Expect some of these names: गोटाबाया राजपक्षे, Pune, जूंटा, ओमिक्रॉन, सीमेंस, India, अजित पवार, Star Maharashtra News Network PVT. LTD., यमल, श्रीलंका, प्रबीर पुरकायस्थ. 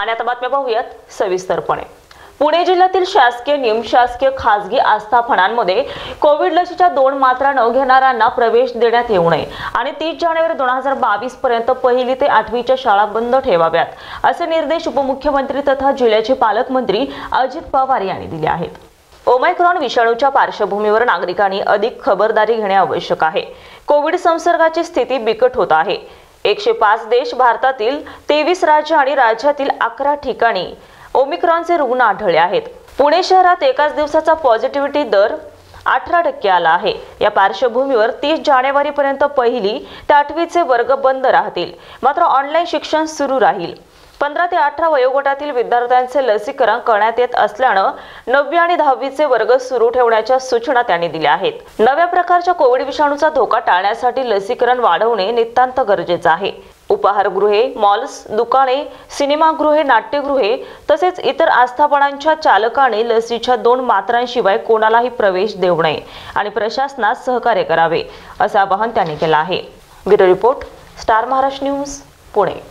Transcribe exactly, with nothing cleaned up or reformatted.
आणि आता बातम्या पाहूयात सविस्तरपणे। पुणे जिल्ह्यातील शासकीय निमशासकीय खासगी आस्थापनांमध्ये कोविड लसीच्या दोन मात्रा न घेणाऱ्यांना प्रवेश देण्यात येऊ नये आणि तीस जानेवारी दोन हजार बावीस पर्यंत पहिली ते आठवी च्या शाळा बंद ठेवाव्यात असे निर्देश उपमुख्यमंत्री तथा जिल्ह्याचे पालकमंत्री अजित पवार यांनी दिले आहेत। ओमिक्रॉन विषाणूच्या पार्श्वभूमीवर नागरिकांनी अधिक खबरदारी घेणे आवश्यक आहे। कोविड संसर्गाची स्थिती बिकट होत आहे। एकशे पाच देश भारतातील तेवीस राज्य आणि राज्यातील अकरा ठिकाणी ओमिक्रॉनचे रुग्ण आढळले आहेत। पुणे शहरात एकाच दिवसाचा पॉझिटिव्हिटी दर अठरा टक्के आला आहे। या पार्श्वभूमीवर तीस जानेवारी पर्यंत पहिली ते आठवी चे वर्ग बंद राहतील, मात्र ऑनलाइन शिक्षण सुरू राहील। पंधरा ते अठरा वयोगटातील विद्यार्थ्यांचे लसीकरण करण्यात येत असल्याने नववी आणि दहावी चे वर्ग सुरू ठेवण्याच्या सूचना त्यांनी दिल्या आहेत। नव्या प्रकारच्या कोविड विषाणूचा धोका टाळण्यासाठी लसीकरण वाढवणे नितांत गरजेचे आहे। उपाहारगृहे, मॉल्स, दुकाने, सिनेमागृहे, नाट्यगृहे तसेच इतर आस्थापनांच्या चालकाने लसीच्या दोन मात्रांशिवाय कोणालाही प्रवेश देऊ नये आणि प्रशासनास सहकार्य करावे असे आवाहन त्यांनी केले आहे। Bureau report, star Maharashtra news, Pune.